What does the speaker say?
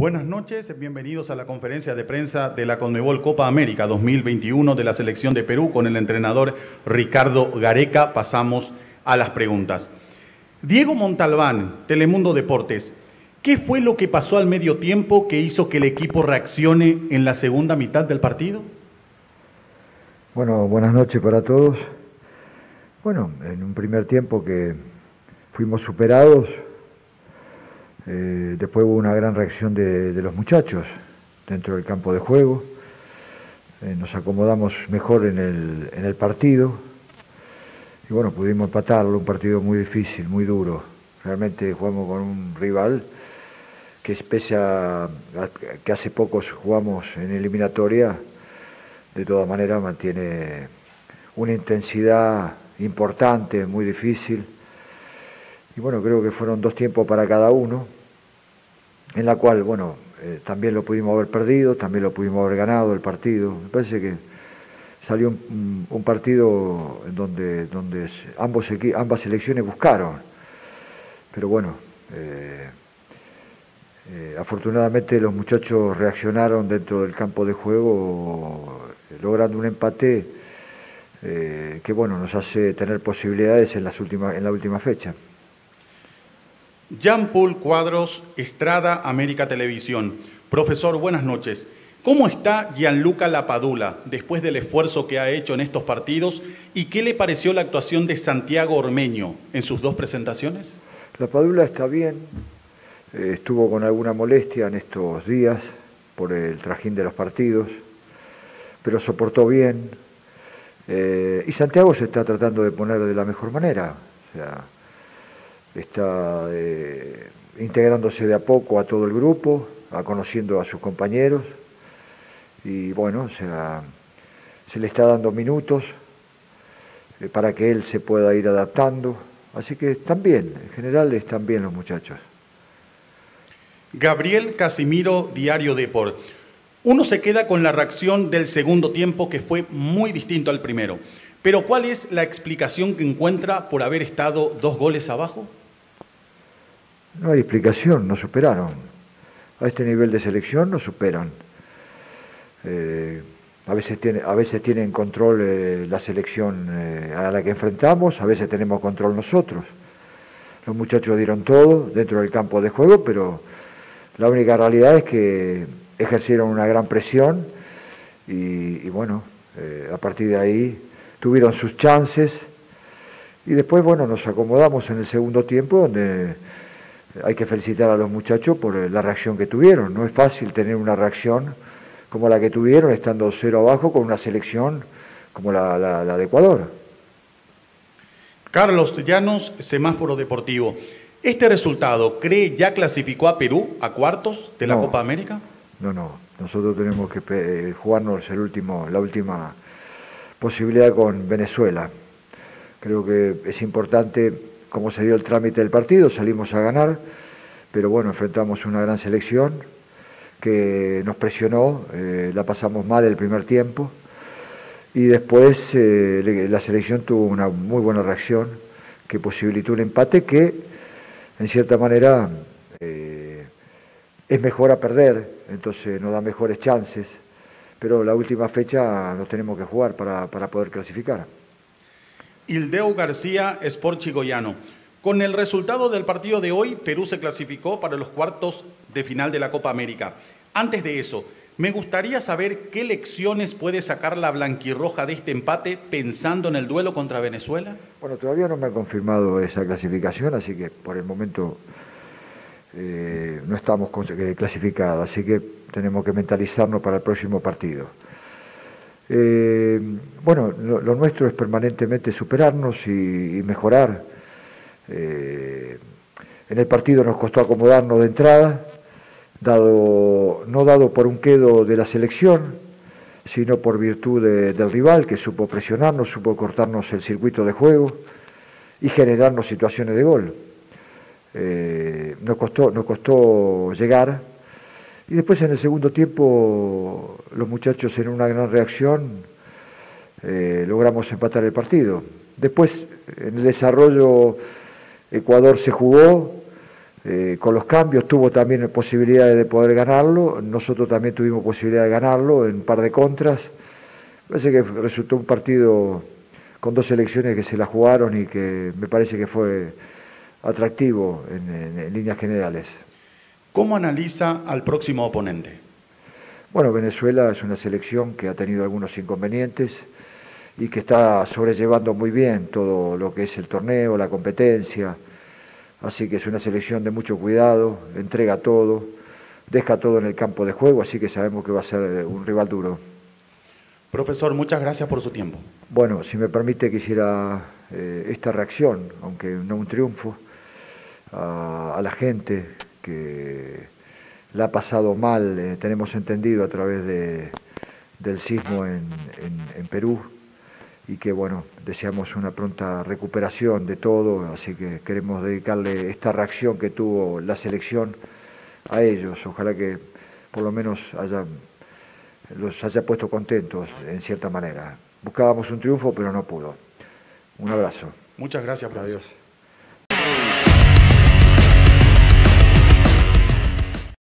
Buenas noches, bienvenidos a la conferencia de prensa de la Conmebol Copa América 2021 de la Selección de Perú con el entrenador Ricardo Gareca. Pasamos a las preguntas. Diego Montalbán, Telemundo Deportes. ¿Qué fue lo que pasó al medio tiempo que hizo que el equipo reaccione en la segunda mitad del partido? Bueno, buenas noches para todos. Bueno, en un primer tiempo que fuimos superados. Después hubo una gran reacción de los muchachos dentro del campo de juego. Nos acomodamos mejor en el partido. Y bueno, pudimos empatarlo, un partido muy difícil, muy duro. Realmente jugamos con un rival que pese a que hace pocos jugamos en eliminatoria, de todas maneras mantiene una intensidad importante, muy difícil. Y bueno, creo que fueron dos tiempos para cada uno, en la cual, bueno, también lo pudimos haber perdido, también lo pudimos haber ganado el partido. Me parece que salió un partido donde ambas selecciones buscaron. Pero bueno, afortunadamente los muchachos reaccionaron dentro del campo de juego, logrando un empate que bueno, nos hace tener posibilidades en la última fecha. Jean-Paul Cuadros, Estrada América Televisión. Profesor, buenas noches. ¿Cómo está Gianluca Lapadula después del esfuerzo que ha hecho en estos partidos? ¿Y qué le pareció la actuación de Santiago Ormeño en sus dos presentaciones? Lapadula está bien. Estuvo con alguna molestia en estos días por el trajín de los partidos, pero soportó bien. Y Santiago se está tratando de poner de la mejor manera. O sea, está integrándose de a poco a todo el grupo, conociendo a sus compañeros, y bueno, se le está dando minutos para que él se pueda ir adaptando, así que están bien, en general están bien los muchachos. Gabriel Casimiro, Diario Depor. Uno se queda con la reacción del segundo tiempo que fue muy distinto al primero, pero ¿cuál es la explicación que encuentra por haber estado dos goles abajo? No hay explicación, nos superaron. A este nivel de selección nos superan. A veces tienen control la selección a la que enfrentamos, a veces tenemos control nosotros. Los muchachos dieron todo dentro del campo de juego, pero la única realidad es que ejercieron una gran presión y bueno, a partir de ahí tuvieron sus chances y después, bueno, nos acomodamos en el segundo tiempo, donde hay que felicitar a los muchachos por la reacción que tuvieron. No es fácil tener una reacción como la que tuvieron estando 0 abajo con una selección como la de Ecuador. Carlos Llanos, Semáforo Deportivo. ¿Este resultado, cree, ya clasificó a Perú a cuartos de la Copa América? No, no. Nosotros tenemos que jugarnos la última posibilidad con Venezuela. Creo que es importante cómo se dio el trámite del partido, salimos a ganar, pero bueno, enfrentamos una gran selección que nos presionó, la pasamos mal el primer tiempo y después la selección tuvo una muy buena reacción que posibilitó un empate que en cierta manera es mejor a perder, entonces nos da mejores chances. Pero la última fecha nos tenemos que jugar para poder clasificar. Hildeo García, Sport Chigoyano. Con el resultado del partido de hoy, Perú se clasificó para los cuartos de final de la Copa América. Antes de eso, me gustaría saber qué lecciones puede sacar la blanquirroja de este empate pensando en el duelo contra Venezuela. Bueno, todavía no me ha confirmado esa clasificación, así que por el momento no estamos clasificados, así que tenemos que mentalizarnos para el próximo partido. Bueno, lo nuestro es permanentemente superarnos y mejorar. En el partido nos costó acomodarnos de entrada, no dado por un quedo de la selección, sino por virtud del rival, que supo presionarnos, supo cortarnos el circuito de juego y generarnos situaciones de gol. Nos costó llegar. Y después en el segundo tiempo los muchachos en una gran reacción logramos empatar el partido. Después en el desarrollo Ecuador se jugó, Con los cambios tuvo también posibilidades de poder ganarlo, nosotros también tuvimos posibilidad de ganarlo en un par de contras. Parece que resultó un partido con dos selecciones que se la jugaron y que me parece que fue atractivo en líneas generales. ¿Cómo analiza al próximo oponente? Bueno, Venezuela es una selección que ha tenido algunos inconvenientes y que está sobrellevando muy bien todo lo que es el torneo, la competencia. Así que es una selección de mucho cuidado, entrega todo, deja todo en el campo de juego, así que sabemos que va a ser un rival duro. Profesor, muchas gracias por su tiempo. Bueno, si me permite quisiera esta reacción, aunque no un triunfo, a la gente que la ha pasado mal, tenemos entendido a través del sismo en Perú, y que bueno, deseamos una pronta recuperación de todo, así que queremos dedicarle esta reacción que tuvo la selección a ellos. Ojalá que por lo menos los haya puesto contentos en cierta manera. Buscábamos un triunfo, pero no pudo. Un abrazo. Muchas gracias, profesor. Adiós.